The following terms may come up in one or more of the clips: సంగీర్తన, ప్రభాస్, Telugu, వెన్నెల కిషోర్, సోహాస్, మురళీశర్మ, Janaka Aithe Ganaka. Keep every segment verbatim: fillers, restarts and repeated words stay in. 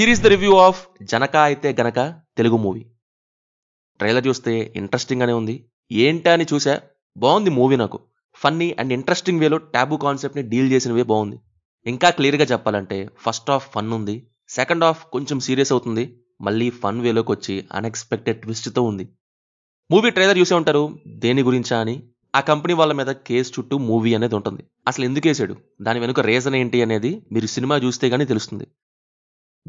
Here is the review of Janaka Aithe Ganaka Telugu movie. Trailer చూస్తే interesting గానే ఉంది. ఏంటా అని చూసా, బాగుంది మూవీ నాకు. ఫన్నీ అండ్ ఇంట్రెస్టింగ్ వేలో టాబూ కాన్సెప్ట్ ని డీల్ చేసినవే బాగుంది. ఇంకా క్లియర్ గా చెప్పాలంటే ఫస్ట్ హాఫ్ ఫన్ ఉంది, సెకండ్ హాఫ్ కొంచెం సీరియస్ అవుతుంది, మళ్ళీ ఫన్ వేలోకి వచ్చి అన్ఎక్స్పెక్టెడ్ ట్విస్ట్ తో ఉంది. మూవీ ట్రైలర్ చూసే ఉంటారు, దేని గురించా అని. ఆ కంపెనీ వాళ్ళ మీద కేసు చుట్టూ మూవీ అనేది ఉంటుంది. అసలు ఎందుకు వేసాడు, దాని వెనుక రీజన్ ఏంటి అనేది మీరు సినిమా చూస్తే గానీ తెలుస్తుంది.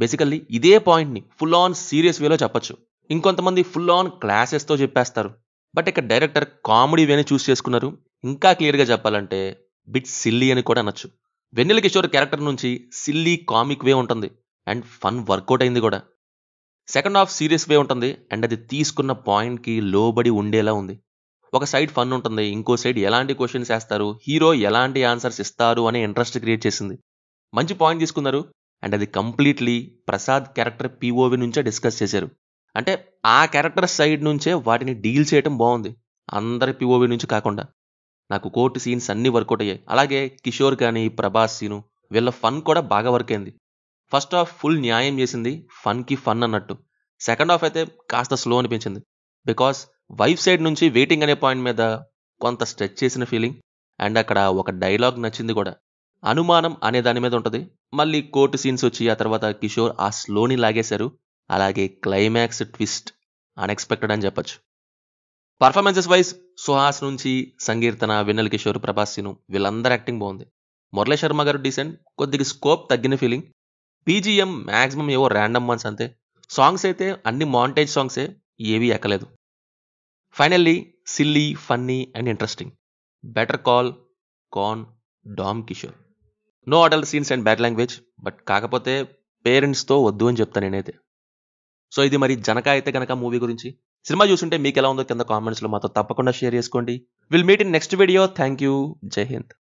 బేసికల్లీ ఇదే పాయింట్ని ఫుల్ ఆన్ సీరియస్ వేలో చెప్పచ్చు. ఇంకొంతమంది ఫుల్ ఆన్ క్లాసెస్తో చెప్పేస్తారు. బట్ ఇక్కడ డైరెక్టర్ కామెడీ వేని చూస్ చేసుకున్నారు. ఇంకా క్లియర్గా చెప్పాలంటే బిట్ సిల్లీ అని కూడా అనొచ్చు. వెన్నెల కిషోర్ క్యారెక్టర్ నుంచి సిల్లీ కామిక్ వే ఉంటుంది అండ్ ఫన్ వర్కౌట్ అయింది కూడా. సెకండ్ హాఫ్ సీరియస్ వే ఉంటుంది అండ్ అది తీసుకున్న పాయింట్కి లోబడి ఉండేలా ఉంది. ఒక సైడ్ ఫన్ ఉంటుంది, ఇంకో సైడ్ ఎలాంటి క్వశ్చన్స్ వేస్తారు, హీరో ఎలాంటి ఆన్సర్స్ ఇస్తారు అనే ఇంట్రెస్ట్ క్రియేట్ చేసింది. మంచి పాయింట్ తీసుకున్నారు అండ్ అది కంప్లీట్లీ ప్రసాద్ క్యారెక్టర్ పీఓవి నుంచే డిస్కస్ చేశారు. అంటే ఆ క్యారెక్టర్ సైడ్ నుంచే వాటిని డీల్ చేయడం బాగుంది, అందరి పీఓవి నుంచి కాకుండా. నాకు కోర్టు సీన్స్ అన్నీ వర్కౌట్ అయ్యాయి. అలాగే కిషోర్గాని, ప్రభాస్ సీను వీళ్ళ ఫన్ కూడా బాగా వర్క్ అయింది. ఫస్ట్ హాఫ్ ఫుల్ న్యాయం చేసింది, ఫన్కి ఫన్ అన్నట్టు. సెకండ్ హాఫ్ అయితే కాస్త స్లో అనిపించింది, బికాస్ వైఫ్ సైడ్ నుంచి వెయిటింగ్ అనే పాయింట్ మీద కొంత స్ట్రెచ్ చేసిన ఫీలింగ్. అండ్ అక్కడ ఒక డైలాగ్ నచ్చింది కూడా, అనుమానం అనే దాని మీద ఉంటుంది. మళ్ళీ కోర్టు సీన్స్ వచ్చి ఆ తర్వాత కిషోర్ ఆ స్లోని లాగేశారు. అలాగే క్లైమాక్స్ ట్విస్ట్ అన్ఎక్స్పెక్టెడ్ అని చెప్పచ్చు. పర్ఫార్మెన్సెస్ వైజ్ సోహాస్ నుంచి సంగీర్తన, విన్నెల్ కిషోర్, ప్రభాస్ సీను వీళ్ళందరూ యాక్టింగ్ బాగుంది. మురళీశర్మ శర్మ గారు డీసెంట్, కొద్దిగా స్కోప్ తగ్గిన ఫీలింగ్. బీజిఎం మ్యాక్సిమం ఏవో ర్యాండమ్ వన్స్ అంతే. సాంగ్స్ అయితే అన్ని మాంటేజ్ సాంగ్సే, ఏవీ ఎక్కలేదు. Finally silly, funny and interesting. Better call can dam Kishore. No adult scenes and bad language, but కాకపోతే పేరెంట్స్తో వద్దు అని చెప్తాను నేనైతే. సో ఇది మరి జనకా అయితే కనుక మూవీ గురించి. సినిమా చూస్తుంటే మీకు ఎలా ఉందో కింద కామెంట్స్లో మాతో తప్పకుండా షేర్ చేసుకోండి. Will meet in next video. Thank you. జై హింద్.